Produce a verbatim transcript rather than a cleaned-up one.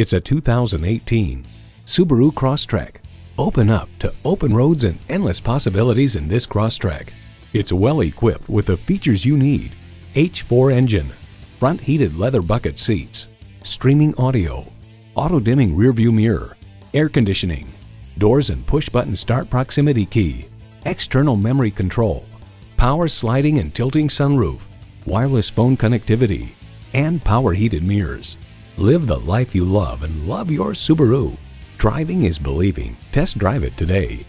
It's a two thousand eighteen Subaru Crosstrek. Open up to open roads and endless possibilities in this Crosstrek. It's well equipped with the features you need: H four engine, front heated leather bucket seats, streaming audio, auto dimming rearview mirror, air conditioning, doors and push button start proximity key, external memory control, power sliding and tilting sunroof, wireless phone connectivity, and power heated mirrors. Live the life you love and love your Subaru. Driving is believing. Test drive it today.